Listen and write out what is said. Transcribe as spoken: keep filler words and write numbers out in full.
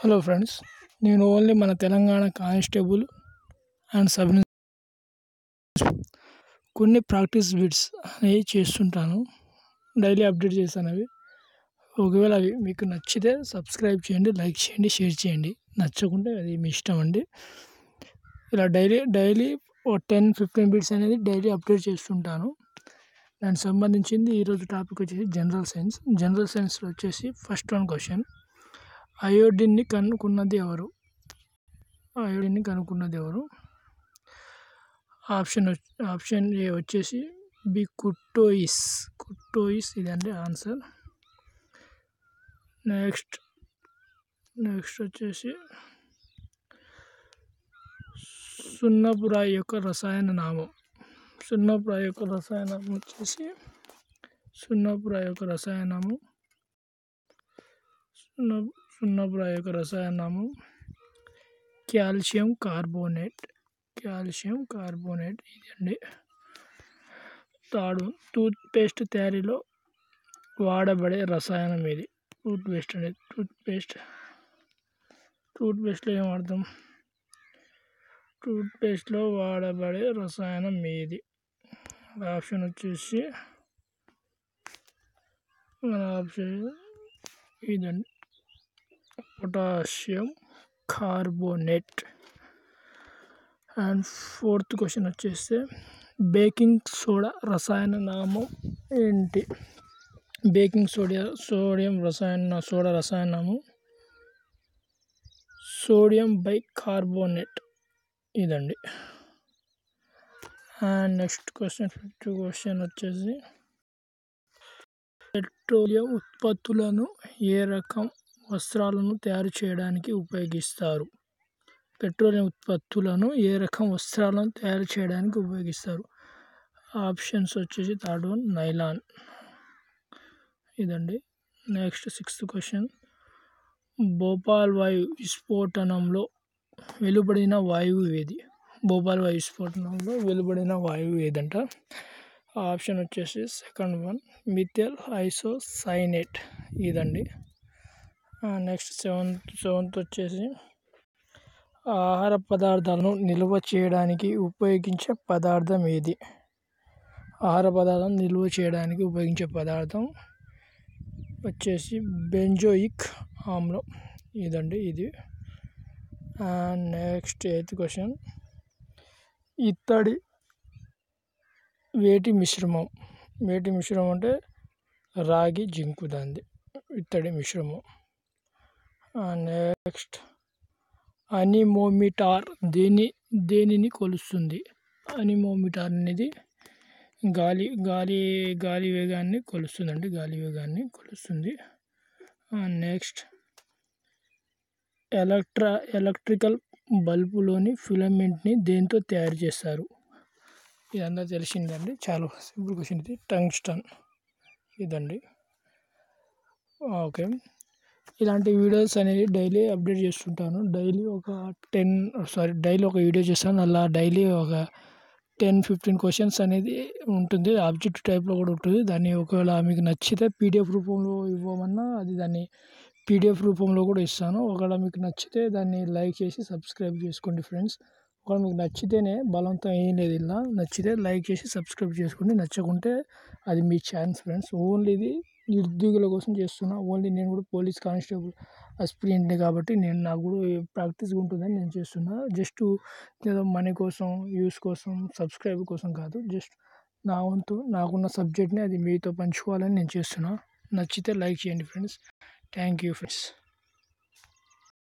Hello friends, నేను only మన Telangana constable and sub కొన్ని ప్రాక్టీస్ బిట్స్ అనేవి చేస్తుంటాను. డైలీ అప్డేట్ చేస్తాను. అవి ఒకవేళ అవి మీకు నచ్చితే సబ్స్క్రైబ్ చేయండి, లైక్ చేయండి, షేర్ చేయండి. నచ్చకుంటే అది మీ ఇష్టం అండి. ఇలా డైలీ డైలీ ఓ టెన్ ఫిఫ్టీన్ బిట్స్ అనేది డైలీ అప్డేట్ చేస్తుంటాను. దానికి సంబంధించింది ఈరోజు టాపిక్ వచ్చేసి జనరల్ సైన్స్. జనరల్ సైన్స్లో వచ్చేసి ఫస్ట్ వన్ క్వశ్చన్, అయోడిన్ని కనుక్కున్నది ఎవరు? అయోడిన్ని కనుక్కున్నది ఎవరు? ఆప్షన్ ఆప్షన్ ఏ వచ్చేసి బి కుర్టోయిస్. కుర్టోయిస్ ఇదండి ఆన్సర్. నెక్స్ట్ నెక్స్ట్ వచ్చేసి సున్నపు రాయి యొక్క రసాయన నామం. సున్నపు రాయి యొక్క రసాయనం వచ్చేసి సున్నపు రాయి యొక్క రసాయనము సున్న సున్నపు రాయి యొక్క రసాయనము కాల్షియం కార్బోనేట్. కాల్షియం కార్బోనేట్ ఇదండి. తాడు టూత్పేస్ట్ తయారీలో వాడబడే రసాయనం ఇది. టూత్పేస్ట్ అనేది టూత్పేస్ట్ టూత్పేస్ట్లో ఏం వాడతాం? టూత్పేస్ట్లో వాడబడే రసాయనం ఏది? ఆప్షన్ వచ్చేసి మన ఆప్షన్ ఇదండి, potassium carbonate. And fourth question వచ్చేస్తే బేకింగ్ సోడా రసాయన నామం ఏంటి? బేకింగ్ సోడియా సోడియం రసాయన సోడా రసాయనము సోడియం బైకార్బోనేట్ ఇదండి. And next question fifth question వచ్చేసి పెట్రోలియం ఉత్పత్తులను ఏ రకం వస్త్రాలను తయారు చేయడానికి ఉపయోగిస్తారు? పెట్రోలియం ఉత్పత్తులను ఏ రకం వస్త్రాలను తయారు చేయడానికి ఉపయోగిస్తారు? ఆప్షన్స్ వచ్చేసి థర్డ్ వన్ నైలాన్ ఇదండి. నెక్స్ట్ సిక్స్త్ క్వశ్చన్, భోపాల్ వాయు విస్ఫోటనంలో వెలువడిన వాయువు ఏది? భోపాల్ వాయు విస్ఫోటనంలో వెలువడిన వాయువు ఏదంట? ఆప్షన్ వచ్చేసి సెకండ్ వన్ మిథైల్ ఐసోసైనేట్ ఇదండి. నెక్స్ట్ సెవెంత్ సెవెంత్ వచ్చేసి ఆహార పదార్థాలను నిల్వ చేయడానికి ఉపయోగించే పదార్థం ఏది? ఆహార పదార్థం నిల్వ చేయడానికి ఉపయోగించే పదార్థం వచ్చేసి బెంజోయిక్ ఆమ్లం ఇదండి ఇది. అండ్ నెక్స్ట్ ఎయిత్ క్వశ్చన్, ఇత్తడి వేటి మిశ్రమం? వేటి మిశ్రమం అంటే రాగి జింకు దాంది ఇత్తడి మిశ్రమం. అండ్ నెక్స్ట్ అనిమోమీటార్ దేని దేనిని కొలుస్తుంది? అనిమోమీటార్ అనేది గాలి గాలి గాలి వేగాన్ని కొలుస్తుందండి గాలి వేగాన్ని కొలుస్తుంది. అండ్ నెక్స్ట్ ఎలక్ట్రా ఎలక్ట్రికల్ బల్బులోని ఫిలమెంట్ని దేంతో తయారు చేస్తారు? ఇదంతా తెలిసిందండి, చాలా సింపుల్ క్వశ్చన్ ఇది. టంగ్స్టన్ ఇదండి. ఓకే, ఇలాంటి వీడియోస్ అనేది డైలీ అప్డేట్ చేస్తుంటాను. డైలీ ఒక టెన్ సారీ డైలీ ఒక వీడియో చేస్తాను. అలా డైలీ ఒక టెన్ ఫిఫ్టీన్ క్వశ్చన్స్ అనేది ఉంటుంది. ఆబ్జెక్టివ్ టైప్లో కూడా ఉంటుంది. దాన్ని ఒకవేళ మీకు నచ్చితే పీడిఎఫ్ రూపంలో ఇవ్వమన్నా అది దాన్ని పీడిఎఫ్ రూపంలో కూడా ఇస్తాను. ఒకవేళ మీకు నచ్చితే దాన్ని లైక్ చేసి సబ్స్క్రైబ్ చేసుకోండి ఫ్రెండ్స్. ఒకవేళ మీకు నచ్చితేనే, బలవంతం ఏం లేదు, ఇలా నచ్చితే లైక్ చేసి సబ్స్క్రైబ్ చేసుకోండి. నచ్చకుంటే అది మీ ఛాన్స్ ఫ్రెండ్స్. ఓన్లీ ఇది నిరుద్యోగుల కోసం చేస్తున్నా. ఓన్లీ నేను కూడా పోలీస్ కానిస్టేబుల్ అస్పిరెంట్ని కాబట్టి నేను నాకు కూడా ప్రాక్టీస్గా ఉంటుందని నేను చేస్తున్నా. జస్ట్ ఏదో మనీ కోసం, యూస్ కోసం, సబ్స్క్రైబ్ కోసం కాదు. జస్ట్ నా వంతు నాకున్న సబ్జెక్ట్ని అది మీతో పంచుకోవాలని నేను చేస్తున్నా. నచ్చితే లైక్ చేయండి ఫ్రెండ్స్. Thank you friends.